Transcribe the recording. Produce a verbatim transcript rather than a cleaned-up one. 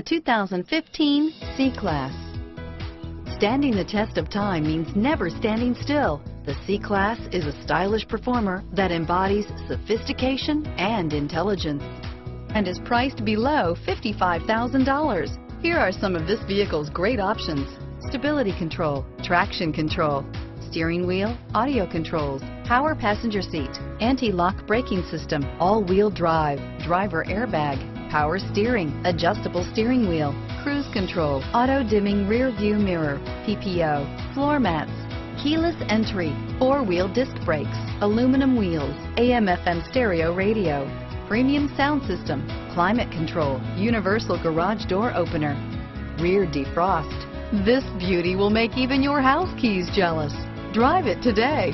The two thousand fifteen C-Class. Standing the test of time means never standing still. The C-Class is a stylish performer that embodies sophistication and intelligence and is priced below fifty-five thousand dollars. Here are some of this vehicle's great options: stability control, traction control, steering wheel audio controls, power passenger seat, anti-lock braking system, all-wheel drive, driver airbag, power steering, adjustable steering wheel, cruise control, auto-dimming rear view mirror, P P O, floor mats, keyless entry, four-wheel disc brakes, aluminum wheels, A M F M stereo radio, premium sound system, climate control, universal garage door opener, rear defrost. This beauty will make even your house keys jealous. Drive it today.